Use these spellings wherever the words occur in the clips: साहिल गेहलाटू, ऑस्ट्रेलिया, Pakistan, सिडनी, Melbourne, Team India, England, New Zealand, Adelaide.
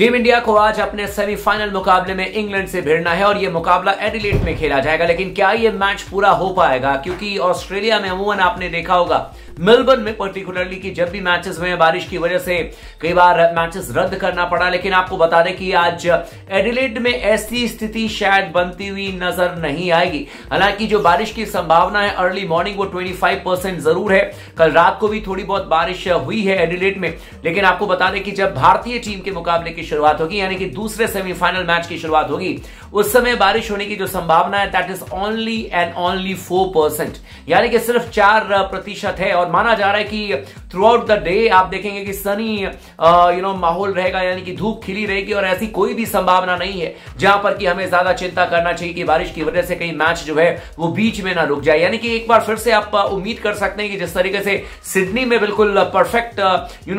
Team India को आज अपने सेमीफाइनल मुकाबले में इंग्लैंड से भिड़ना है और यह मुकाबला एडिलेड में खेला जाएगा। लेकिन क्या यह मैच पूरा हो पाएगा, क्योंकि ऑस्ट्रेलिया में अमूमन आपने देखा होगा, मेलबर्न में पर्टिकुलरली, कि जब भी मैचेस हुए बारिश की वजह से कई बार मैचेस रद्द करना पड़ा। लेकिन आपको बता दें कि आज एडिलेड में ऐसी स्थिति शायद बनती हुई नजर नहीं आएगी। हालांकि जो बारिश की संभावना है अर्ली मॉर्निंग वो 25% जरूर है। कल रात को भी थोड़ी बहुत बारिश हुई है एडिलेड में। लेकिन आपको बता दें कि जब भारतीय टीम के मुकाबले की शुरुआत होगी, यानी कि दूसरे सेमीफाइनल मैच की शुरुआत होगी, उस समय बारिश होने की जो संभावना है that is only and only 4%, यानी कि सिर्फ 4% है। और माना जा रहा है कि थ्रू आउट द डे आप देखेंगे कि सनी माहौल रहेगा, यानी कि धूप खिली रहेगी और ऐसी कोई भी संभावना नहीं है जहां पर कि हमें ज्यादा चिंता करना चाहिए कि बारिश की वजह से कहीं मैच जो है वो बीच में ना रुक जाए। यानी कि एक बार फिर से आप उम्मीद कर सकते हैं कि जिस तरीके से सिडनी में बिल्कुल परफेक्ट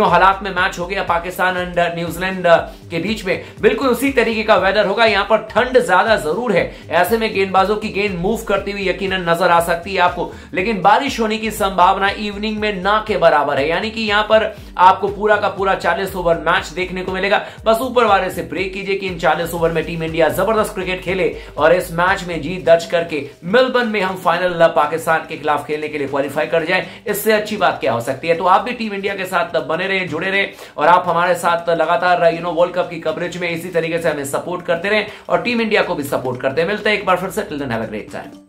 हालात में मैच हो गया पाकिस्तान एंड न्यूजीलैंड के बीच में, बिल्कुल उसी तरीके का वेदर होगा। यहां पर ठंड ज्यादा जरूर है, ऐसे में गेंदबाजों की गेंद मूव करती हुई यकीनन नजर आ सकती है आपको। लेकिन बारिश होने की संभावना इवनिंग में ना के बराबर है, यानी कि यहां पर आपको पूरा का पूरा 40 ओवर मैच देखने को मिलेगा। बस ऊपर वाले से प्रे कीजिए कि इन 40 ओवर में टीम इंडिया जबरदस्त क्रिकेट खेले और इस मैच में जीत दर्ज करके मेलबर्न में हम फाइनल पाकिस्तान के खिलाफ खेलने के लिए क्वालिफाई कर जाएं। इससे अच्छी बात क्या हो सकती है। तो आप भी टीम इंडिया के साथ बने रहे, जुड़े रहे और आप हमारे साथ लगातार वर्ल्ड कप की कवरेज में इसी तरीके से हमें सपोर्ट करते रहे और टीम इंडिया को भी सपोर्ट करते। मिलते हैं एक बार फिर से, till then have a great time.